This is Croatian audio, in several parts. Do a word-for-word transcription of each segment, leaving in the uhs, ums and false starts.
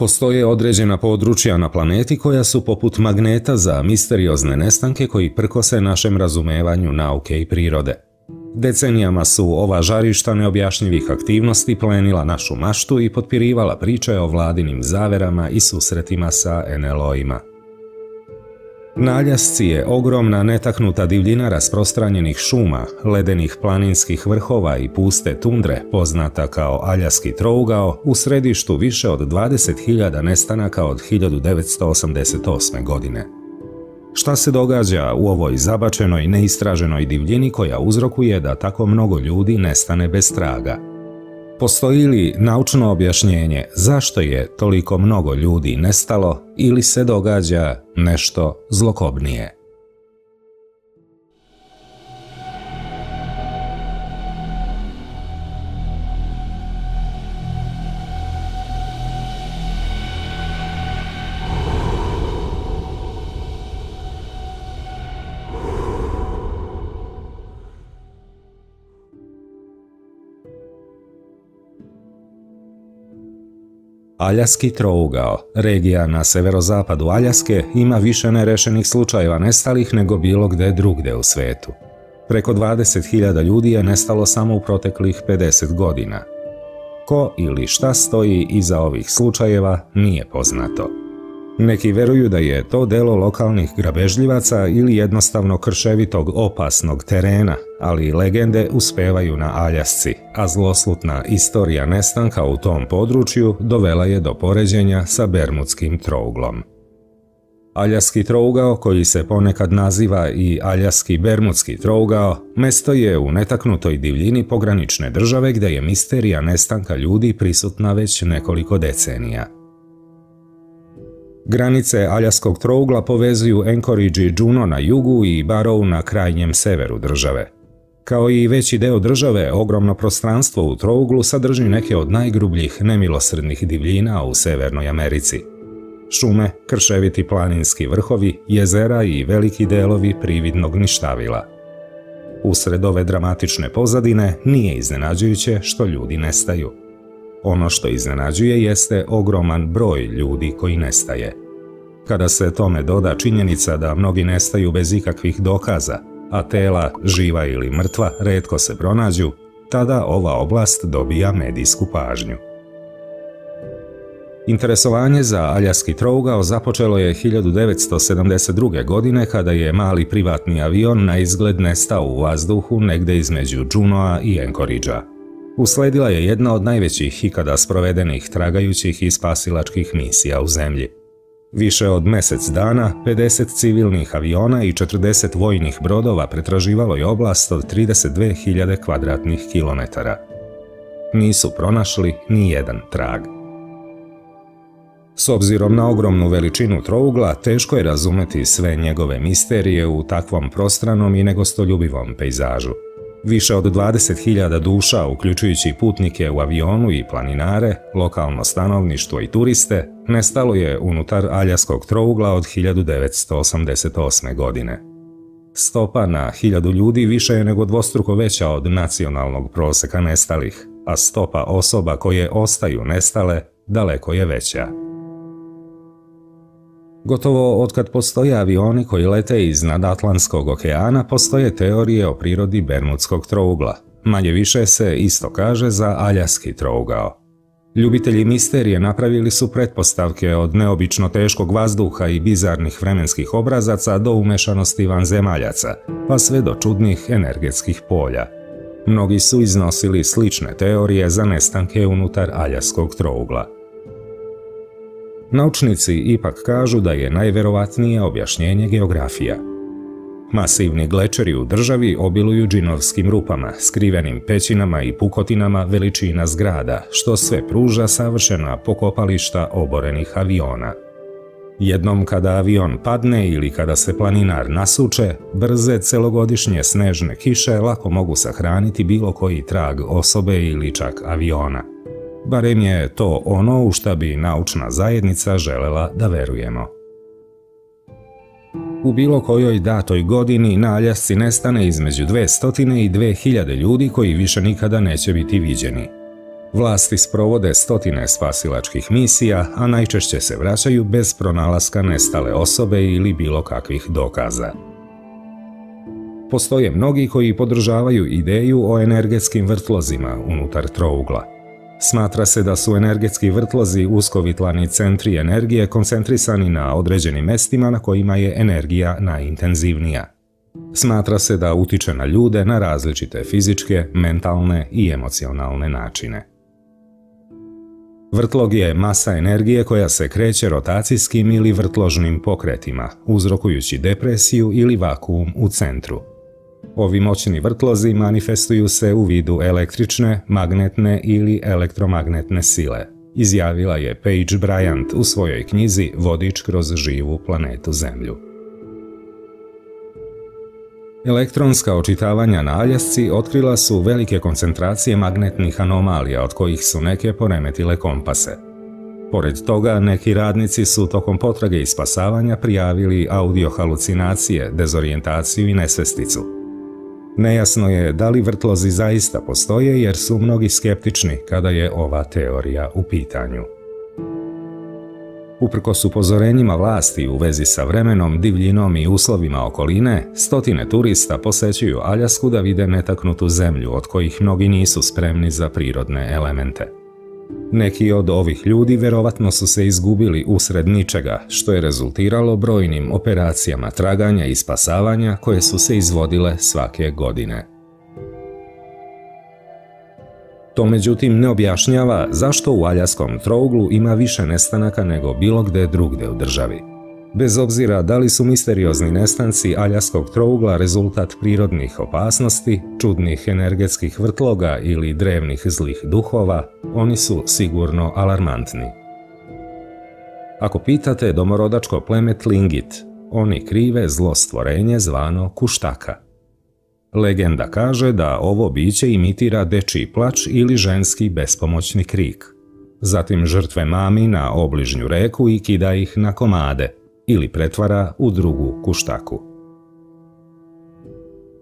Postoje određena područja na planeti koja su poput magneta za misteriozne nestanke koji prkose našem razumevanju nauke i prirode. Decenijama su ova žarišta neobjašnjivih aktivnosti plenila našu maštu i potpirivala priče o vladinim zaverama i susretima sa en el o-ima. Naljasci je ogromna netaknuta divljina rasprostranjenih šuma, ledenih planinskih vrhova i puste tundre, poznata kao Aljaski trougao, u središtu više od dvadeset hiljada nestanaka od hiljadu devetsto osamdeset osme. godine. Šta se događa u ovoj zabačenoj, neistraženoj divljini koja uzrokuje da tako mnogo ljudi nestane bez traga? Postoji li naučno objašnjenje zašto je toliko mnogo ljudi nestalo ili se događa nešto zlokobnije? Aljaski trougao, regija na severozapadu Aljaske, ima više nerešenih slučajeva nestalih nego bilo gde drugde u svetu. Preko dvadeset hiljada ljudi je nestalo samo u proteklih pedeset godina. Ko ili šta stoji iza ovih slučajeva nije poznato. Neki veruju da je to delo lokalnih grabežljivaca ili jednostavno krševitog opasnog terena, ali legende uspevaju na Aljasci, a zloslutna istorija nestanka u tom području dovela je do poređenja sa Bermudskim trouglom. Aljaski trougao, koji se ponekad naziva i Aljaski Bermudski trougao, mesto je u netaknutoj divljini pogranične države gdje je misterija nestanka ljudi prisutna već nekoliko decenija. Granice Aljaskog trougla povezuju Enkoriđu i Juneau na jugu i Barou na krajnjem severu države. Kao i veći deo države, ogromno prostranstvo u trouglu sadrži neke od najgrubljih nemilosrdnih divljina u Severnoj Americi. Šume, krševiti planinski vrhovi, jezera i veliki delovi prividnog ništavila. Usred ove dramatične pozadine nije iznenađujuće što ljudi nestaju. Ono što iznenađuje jeste ogroman broj ljudi koji nestaje. Kada se tome doda činjenica da mnogi nestaju bez ikakvih dokaza, a tela, živa ili mrtva, retko se pronađu, tada ova oblast dobija medijsku pažnju. Interesovanje za Aljaski trougao započelo je hiljadu devetsto sedamdeset druge. godine kada je mali privatni avion na izgled nestao u vazduhu negde između Džunoa i Enkoriđa. Usledila je jedna od najvećih ikada sprovedenih tragajućih i spasilačkih misija u zemlji. Više od mjesec dana, pedeset civilnih aviona i četrdeset vojnih brodova pretraživalo je oblast od trideset dve hiljade kvadratnih kilometara. Nisu pronašli ni jedan trag. S obzirom na ogromnu veličinu trougla, teško je razumeti sve njegove misterije u takvom prostranom i negostoljubivom pejzažu. Više od dvadeset hiljada duša, uključujući putnike u avionu i planinare, lokalno stanovništvo i turiste, nestalo je unutar Aljaskog trougla od hiljadu devetsto osamdeset osme. godine. Stopa na hiljadu ljudi više je nego dvostruko veća od nacionalnog proseka nestalih, a stopa osoba koje ostaju nestale daleko je veća. Gotovo otkad postoje avioni koji lete iznad Atlantskog okeana, postoje teorije o prirodi Bermudskog trougla. Manje više se isto kaže za Aljaski trougao. Ljubitelji misterije napravili su pretpostavke od neobično teškog vazduha i bizarnih vremenskih obrazaca do umešanosti vanzemaljaca, pa sve do čudnih energetskih polja. Mnogi su iznosili slične teorije za nestanke unutar Aljaskog trougla. Naučnici ipak kažu da je najverovatnije objašnjenje geografija. Masivni glečeri u državi obiluju džinovskim rupama, skrivenim pećinama i pukotinama veličina zgrada, što sve pruža savršena pokopališta oborenih aviona. Jednom kada avion padne ili kada se planinar nasuče, brze celogodišnje snežne kiše lako mogu sahraniti bilo koji trag osobe ili čak aviona. Barem je to ono u šta bi naučna zajednica želela da verujemo. U bilo kojoj datoj godini na Aljasci nestane između dvesta i dve hiljade ljudi koji više nikada neće biti viđeni. Vlasti sprovode stotine spasilačkih misija, a najčešće se vraćaju bez pronalaska nestale osobe ili bilo kakvih dokaza. Postoje mnogi koji podržavaju ideju o energetskim vrtlozima unutar trougla. Smatra se da su energetski vrtlozi uskovitlani centri energije koncentrisani na određenim mestima na kojima je energija najintenzivnija. Smatra se da utiče na ljude na različite fizičke, mentalne i emocionalne načine. Vrtlog je masa energije koja se kreće rotacijskim ili vrtložnim pokretima, uzrokujući depresiju ili vakuum u centru. Ovi moćni vrtlozi manifestuju se u vidu električne, magnetne ili elektromagnetne sile, izjavila je Paige Bryant u svojoj knjizi Vodič kroz živu planetu Zemlju. Elektronska očitavanja na Aljasci otkrila su velike koncentracije magnetnih anomalija od kojih su neke poremetile kompase. Pored toga, neki radnici su tokom potrage i spasavanja prijavili audiohalucinacije, dezorijentaciju i nesvesticu. Nejasno je da li vrtlozi zaista postoje jer su mnogi skeptični kada je ova teorija u pitanju. Uprkos upozorenjima vlasti u vezi sa vremenom, divljinom i uslovima okoline, stotine turista posećuju Aljasku da vide netaknutu zemlju od kojih mnogi nisu spremni za prirodne elemente. Neki od ovih ljudi verovatno su se izgubili usred ničega, što je rezultiralo brojnim operacijama traganja i spasavanja koje su se izvodile svake godine. To međutim ne objašnjava zašto u Aljaskom trouglu ima više nestanaka nego bilo gde drugde u državi. Bez obzira da li su misteriozni nestanci Aljaskog trougla rezultat prirodnih opasnosti, čudnih energetskih vrtloga ili drevnih zlih duhova, oni su sigurno alarmantni. Ako pitate domorodačko pleme Lingit, oni krive zlo stvorenje zvano kuštaka. Legenda kaže da ovo biće imitira dečiji plač ili ženski bespomoćni krik. Zatim žrtve mami na obližnju reku i kida ih na komade, ili pretvara u drugu kuštaku.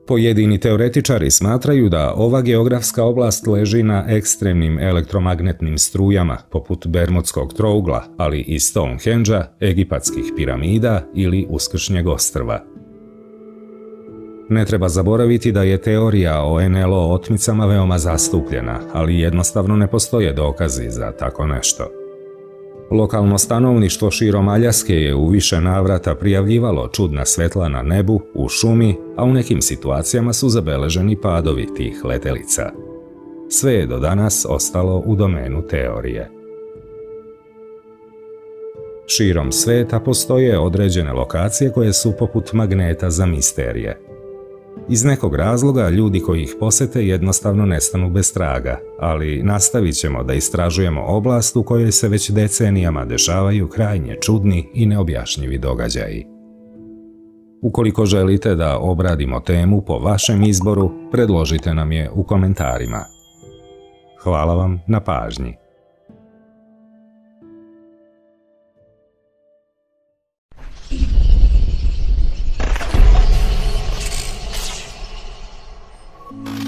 Pojedini teoretičari smatraju da ova geografska oblast leži na ekstremnim elektromagnetnim strujama, poput Bermudskog trougla, ali i Stonehengea, egipatskih piramida ili Uskršnjeg ostrva. Ne treba zaboraviti da je teorija o N L O otmicama veoma zastupljena, ali jednostavno ne postoje dokazi za tako nešto. Lokalno stanovništvo širom Aljaske je u više navrata prijavljivalo čudna svetla na nebu, u šumi, a u nekim situacijama su zabeleženi padovi tih letelica. Sve je do danas ostalo u domenu teorije. Širom sveta postoje određene lokacije koje su poput magneta za misterije. Iz nekog razloga ljudi koji ih posete jednostavno nestanu bez traga, ali nastavit ćemo da istražujemo oblast u kojoj se već decenijama dešavaju krajnje čudni i neobjašnjivi događaji. Ukoliko želite da obradimo temu po vašem izboru, predložite nam je u komentarima. Hvala vam na pažnji. Thank you.